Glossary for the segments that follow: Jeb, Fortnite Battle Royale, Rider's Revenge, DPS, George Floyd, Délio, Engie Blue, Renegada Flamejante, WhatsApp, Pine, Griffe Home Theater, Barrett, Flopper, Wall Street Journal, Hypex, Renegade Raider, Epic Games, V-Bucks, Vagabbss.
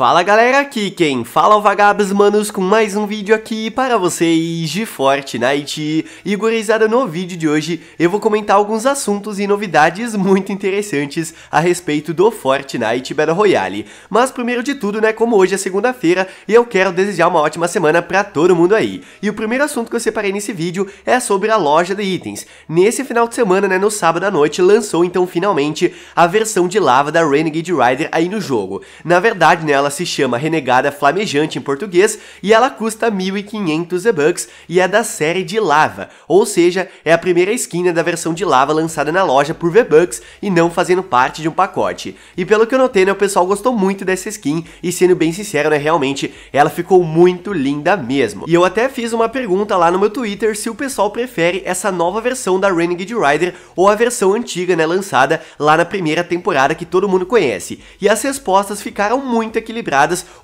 Fala galera, aqui quem fala é o Vagabbss, manos, com mais um vídeo aqui para vocês de Fortnite. E gurizada, no vídeo de hoje eu vou comentar alguns assuntos e novidades muito interessantes a respeito do Fortnite Battle Royale. Mas primeiro de tudo, né, como hoje é segunda-feira, eu quero desejar uma ótima semana para todo mundo aí. E o primeiro assunto que eu separei nesse vídeo é sobre a loja de itens. Nesse final de semana, né, no sábado à noite, lançou então finalmente a versão de lava da Renegade Rider aí no jogo. Na verdade, né, ela se chama Renegada Flamejante em português e ela custa 1.500 V-Bucks e é da série de lava, ou seja, é a primeira skin da versão de lava lançada na loja por V-Bucks e não fazendo parte de um pacote. E pelo que eu notei, né, o pessoal gostou muito dessa skin e, sendo bem sincero, né, realmente ela ficou muito linda mesmo. E eu até fiz uma pergunta lá no meu Twitter se o pessoal prefere essa nova versão da Renegade Rider ou a versão antiga, né, lançada lá na primeira temporada que todo mundo conhece. E as respostas ficaram muito equilibradas.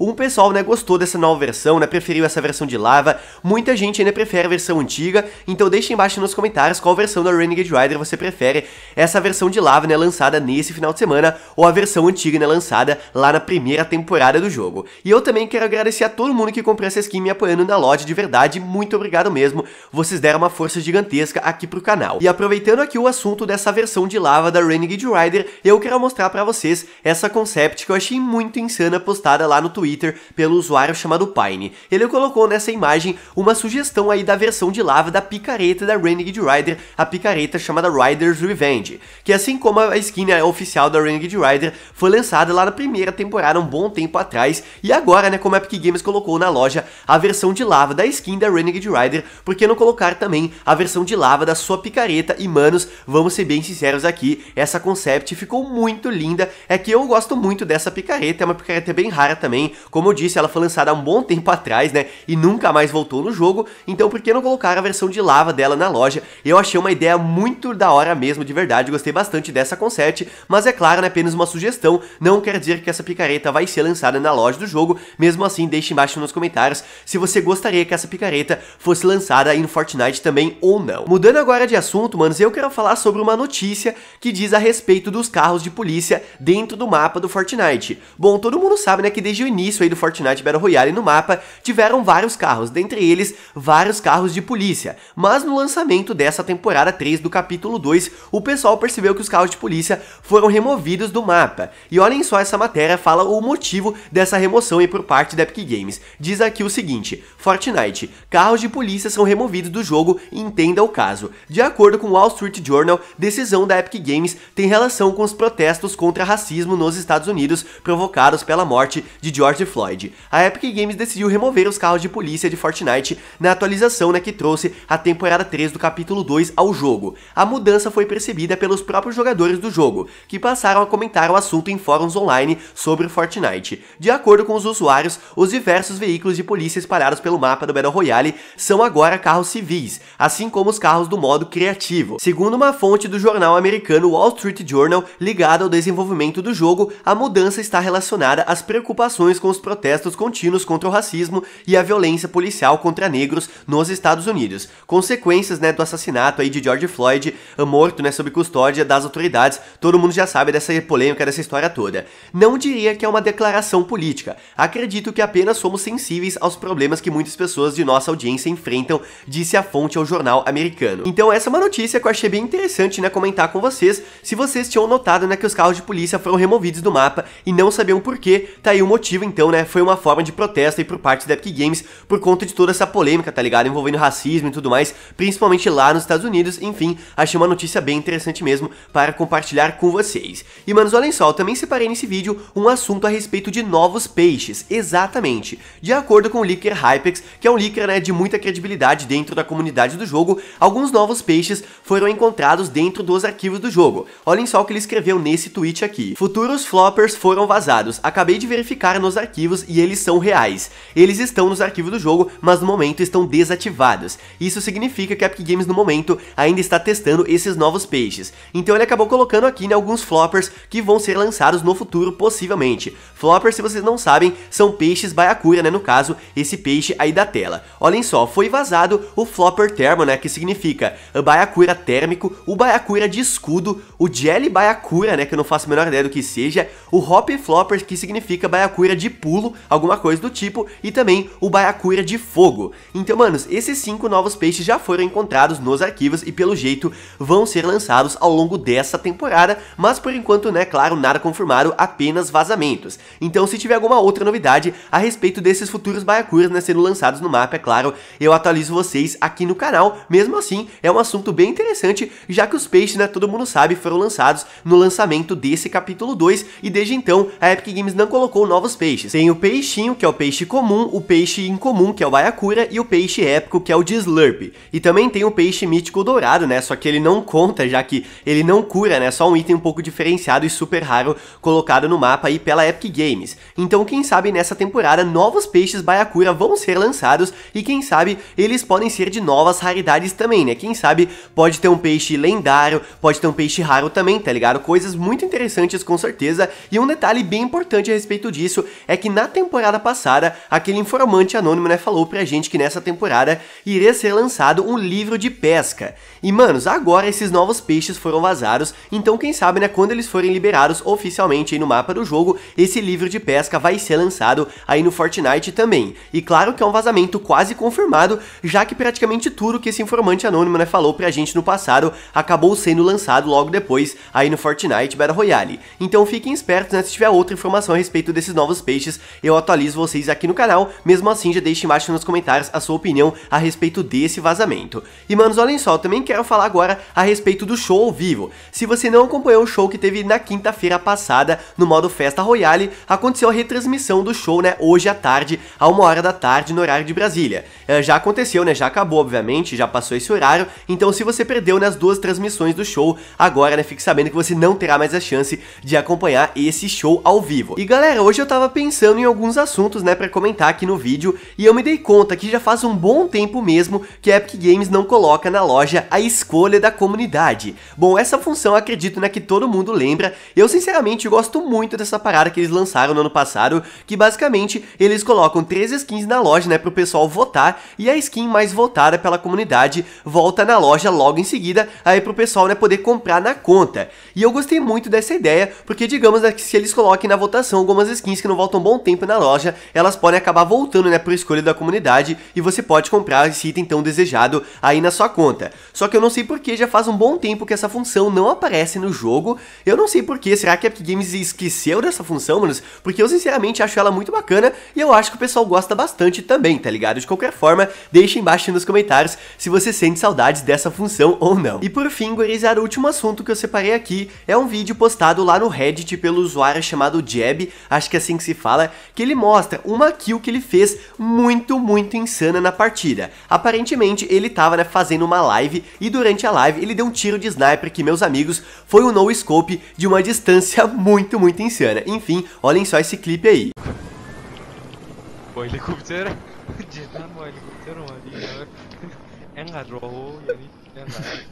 Um pessoal, né, gostou dessa nova versão, né, preferiu essa versão de lava. Muita gente ainda prefere a versão antiga, então deixa embaixo nos comentários qual versão da Renegade Rider você prefere, essa versão de lava, né, lançada nesse final de semana, ou a versão antiga, né, lançada lá na primeira temporada do jogo. E eu também quero agradecer a todo mundo que comprou essa skin me apoiando na loja, de verdade, muito obrigado mesmo, vocês deram uma força gigantesca aqui pro canal. E aproveitando aqui o assunto dessa versão de lava da Renegade Rider, eu quero mostrar pra vocês essa concept que eu achei muito insana postar lá no Twitter pelo usuário chamado Pine. Ele colocou nessa imagem uma sugestão aí da versão de lava da picareta da Renegade Rider, a picareta chamada Rider's Revenge, que, assim como a skin oficial da Renegade Rider, foi lançada lá na primeira temporada um bom tempo atrás, e agora, né, como a Epic Games colocou na loja a versão de lava da skin da Renegade Rider, por que não colocar também a versão de lava da sua picareta? E manos, vamos ser bem sinceros aqui, essa concept ficou muito linda, é que eu gosto muito dessa picareta, é uma picareta bem rara também, como eu disse, ela foi lançada há um bom tempo atrás, né, e nunca mais voltou no jogo, então por que não colocar a versão de lava dela na loja? Eu achei uma ideia muito da hora mesmo, de verdade, gostei bastante dessa concept, mas é claro, né, apenas uma sugestão, não quer dizer que essa picareta vai ser lançada na loja do jogo. Mesmo assim, deixe embaixo nos comentários se você gostaria que essa picareta fosse lançada aí no Fortnite também ou não. Mudando agora de assunto, manos, eu quero falar sobre uma notícia que diz a respeito dos carros de polícia dentro do mapa do Fortnite. Bom, todo mundo sabe, né, que desde o início aí do Fortnite Battle Royale no mapa tiveram vários carros, dentre eles vários carros de polícia, mas no lançamento dessa temporada 3 do capítulo 2, o pessoal percebeu que os carros de polícia foram removidos do mapa. E olhem só, essa matéria fala o motivo dessa remoção aí por parte da Epic Games. Diz aqui o seguinte: Fortnite, carros de polícia são removidos do jogo, entenda o caso. De acordo com o Wall Street Journal, decisão da Epic Games tem relação com os protestos contra racismo nos Estados Unidos provocados pela morte de George Floyd. A Epic Games decidiu remover os carros de polícia de Fortnite na atualização, né, que trouxe a temporada 3 do capítulo 2 ao jogo. A mudança foi percebida pelos próprios jogadores do jogo, que passaram a comentar o assunto em fóruns online sobre Fortnite. De acordo com os usuários, os diversos veículos de polícia espalhados pelo mapa do Battle Royale são agora carros civis, assim como os carros do modo criativo. Segundo uma fonte do jornal americano Wall Street Journal, ligada ao desenvolvimento do jogo, a mudança está relacionada às preocupações com os protestos contínuos contra o racismo e a violência policial contra negros nos Estados Unidos. Consequências, né, do assassinato aí de George Floyd, morto, né, sob custódia das autoridades. Todo mundo já sabe dessa polêmica, dessa história toda. Não diria que é uma declaração política. Acredito que apenas somos sensíveis aos problemas que muitas pessoas de nossa audiência enfrentam, disse a fonte ao jornal americano. Então essa é uma notícia que eu achei bem interessante, né, comentar com vocês. Se vocês tinham notado, né, que os carros de polícia foram removidos do mapa e não sabiam por quê, tá aí o motivo, então, né, foi uma forma de protesto aí por parte da Epic Games por conta de toda essa polêmica, tá ligado, envolvendo racismo e tudo mais, principalmente lá nos Estados Unidos. Enfim, achei uma notícia bem interessante mesmo para compartilhar com vocês. E manos, olhem só, eu também separei nesse vídeo um assunto a respeito de novos peixes, exatamente. De acordo com o leaker Hypex, que é um leaker, né, de muita credibilidade dentro da comunidade do jogo, alguns novos peixes foram encontrados dentro dos arquivos do jogo. Olhem só o que ele escreveu nesse tweet aqui: futuros floppers foram vazados, acabei de verificar nos arquivos e eles são reais. Eles estão nos arquivos do jogo, mas no momento estão desativados. Isso significa que a Epic Games no momento ainda está testando esses novos peixes. Então ele acabou colocando aqui, né, alguns floppers que vão ser lançados no futuro possivelmente. Floppers, se vocês não sabem, são peixes baiacura, né, no caso, esse peixe aí da tela. Olhem só, foi vazado o flopper thermo, né, que significa baiacura térmico, o baiacura de escudo, o jelly baiacura, né, que eu não faço a menor ideia do que seja, o hop flopper, que significa significa baiacuira de pulo, alguma coisa do tipo, e também o baiacuira de fogo. Então, manos, esses 5 novos peixes já foram encontrados nos arquivos e pelo jeito vão ser lançados ao longo dessa temporada, mas por enquanto, né, claro, nada confirmado, apenas vazamentos. Então, se tiver alguma outra novidade a respeito desses futuros baiacuras, né, sendo lançados no mapa, é claro, eu atualizo vocês aqui no canal. Mesmo assim, é um assunto bem interessante, já que os peixes, né, todo mundo sabe, foram lançados no lançamento desse capítulo 2 e desde então a Epic Games não colocou novos peixes. Tem o peixinho, que é o peixe comum, o peixe incomum, que é o baiacura, e o peixe épico, que é o de Slurp. E também tem o peixe mítico dourado, né, só que ele não conta, já que ele não cura, né, só um item um pouco diferenciado e super raro colocado no mapa aí pela Epic Games. Então, quem sabe nessa temporada novos peixes baiacura vão ser lançados e quem sabe eles podem ser de novas raridades também, né, quem sabe pode ter um peixe lendário, pode ter um peixe raro também, tá ligado? Coisas muito interessantes com certeza. E um detalhe bem importante a respeito disso é que na temporada passada, aquele informante anônimo, né, falou pra gente que nessa temporada iria ser lançado um livro de pesca. E, manos, agora esses novos peixes foram vazados, então quem sabe, né, quando eles forem liberados oficialmente aí no mapa do jogo, esse livro de pesca vai ser lançado aí no Fortnite também. E claro que é um vazamento quase confirmado, já que praticamente tudo que esse informante anônimo, né, falou pra gente no passado acabou sendo lançado logo depois aí no Fortnite Battle Royale. Então fiquem espertos, né, se tiver outra informação a respeito desses novos peixes, eu atualizo vocês aqui no canal. Mesmo assim, já deixe embaixo nos comentários a sua opinião a respeito desse vazamento. E, manos, olhem só, eu também quero falar agora a respeito do show ao vivo. Se você não acompanhou o show que teve na quinta-feira passada no modo Festa Royale, aconteceu a retransmissão do show, né, hoje à tarde, a 1h da tarde no horário de Brasília. Já aconteceu, né, já acabou, obviamente, já passou esse horário. Então, se você perdeu, né, as duas transmissões do show, agora, né, fique sabendo que você não terá mais a chance de acompanhar esse show ao vivo. E galera, hoje eu tava pensando em alguns assuntos, né, pra comentar aqui no vídeo, e eu me dei conta que já faz um bom tempo mesmo que a Epic Games não coloca na loja a escolha da comunidade. Bom, essa função eu acredito, né, que todo mundo lembra. Eu sinceramente gosto muito dessa parada que eles lançaram no ano passado, que basicamente eles colocam 3 skins na loja, né, pro pessoal votar, e a skin mais votada pela comunidade volta na loja logo em seguida, aí pro pessoal, né, poder comprar na conta. E eu gostei muito dessa ideia, porque digamos, né, que se eles coloquem na votação algumas skins que não voltam um bom tempo na loja, elas podem acabar voltando, né, por escolha da comunidade, e você pode comprar esse item tão desejado aí na sua conta. Só que eu não sei porque já faz um bom tempo que essa função não aparece no jogo. Eu não sei porque, será que a Epic Games esqueceu dessa função, manos? Porque eu sinceramente acho ela muito bacana e eu acho que o pessoal gosta bastante também, tá ligado? De qualquer forma, deixa embaixo nos comentários se você sente saudades dessa função ou não. E por fim, gurizada, o último assunto que eu separei aqui é um vídeo postado lá no Reddit pelo usuário chamado Jeb, acho que é assim que se fala, que ele mostra uma kill que ele fez muito insana na partida. Aparentemente ele tava, né, fazendo uma live e durante a live ele deu um tiro de sniper que, meus amigos, foi um no scope de uma distância muito insana. Enfim, olhem só esse clipe aí.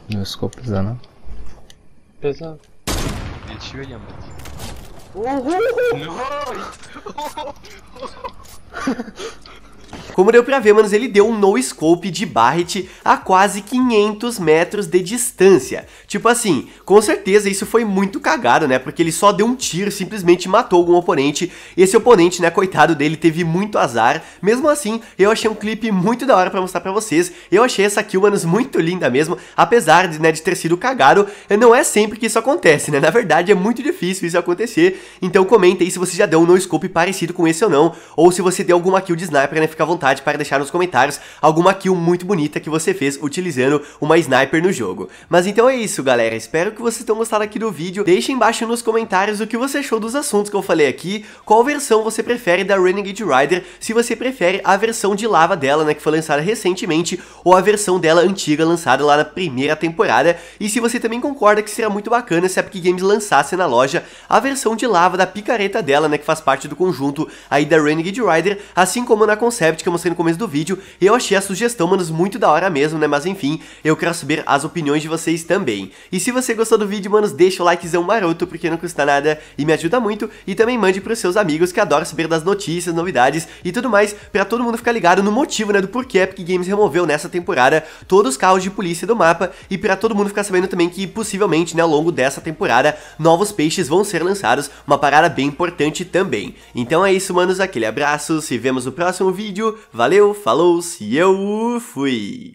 No scope pesado. Pesado. Como deu pra ver, manos, ele deu um no-scope de Barrett a quase 500 metros de distância. Tipo assim, com certeza isso foi muito cagado, né? Porque ele só deu um tiro, simplesmente matou algum oponente. Esse oponente, né, coitado dele, teve muito azar. Mesmo assim, eu achei um clipe muito da hora pra mostrar pra vocês. Eu achei essa kill, manos, muito linda mesmo. Apesar de, né, de ter sido cagado, não é sempre que isso acontece, né? Na verdade, é muito difícil isso acontecer. Então comenta aí se você já deu um no-scope parecido com esse ou não. Ou se você deu alguma kill de sniper, né? Fica à vontade para deixar nos comentários alguma kill muito bonita que você fez utilizando uma sniper no jogo. Mas então é isso, galera, espero que vocês tenham gostado aqui do vídeo. Deixe embaixo nos comentários o que você achou dos assuntos que eu falei aqui, qual versão você prefere da Renegade Rider, se você prefere a versão de lava dela, né, que foi lançada recentemente, ou a versão dela antiga lançada lá na primeira temporada, e se você também concorda que seria muito bacana se a Epic Games lançasse na loja a versão de lava da picareta dela, né, que faz parte do conjunto aí da Renegade Rider, assim como na concept que eu mostrei no começo do vídeo, e eu achei a sugestão, manos, muito da hora mesmo, né? Mas enfim, eu quero saber as opiniões de vocês também. E se você gostou do vídeo, manos, deixa o likezão maroto, porque não custa nada e me ajuda muito. E também mande pros seus amigos que adoram saber das notícias, novidades e tudo mais, pra todo mundo ficar ligado no motivo, né, do porquê a Epic Games removeu nessa temporada todos os carros de polícia do mapa, e pra todo mundo ficar sabendo também que possivelmente, né, ao longo dessa temporada, novos peixes vão ser lançados, uma parada bem importante também. Então é isso, manos, aquele abraço, se vemos no próximo vídeo, valeu, falou, se eu fui!